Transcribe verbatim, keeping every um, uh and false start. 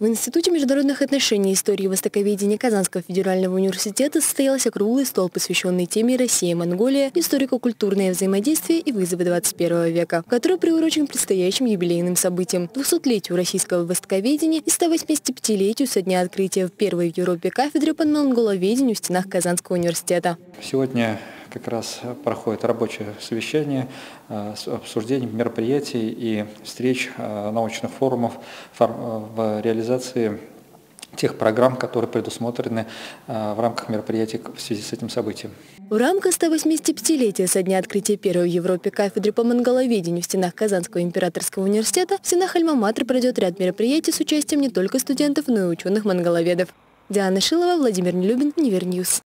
В Институте международных отношений и истории и востоковедения Казанского федерального университета состоялся круглый стол, посвященный теме «Россия и Монголия. Историко-культурное взаимодействие и вызовы двадцать первого века», который приурочен к предстоящим юбилейным событиям – двухсотлетию российского востоковедения и стовосьмидесятипятилетию со дня открытия первой в Европе кафедры по монголоведению в стенах Казанского университета. Сегодня как раз проходит рабочее совещание, обсуждение мероприятий и встреч научных форумов в реализации тех программ, которые предусмотрены в рамках мероприятий в связи с этим событием. В рамках стовосьмидесятипятилетия со дня открытия первой в Европе кафедры по монголоведению в стенах Казанского императорского университета в стенах Альма-Матер пройдет ряд мероприятий с участием не только студентов, но и ученых-монголоведов. Диана Шилова, Владимир Нелюбин, Универньюз.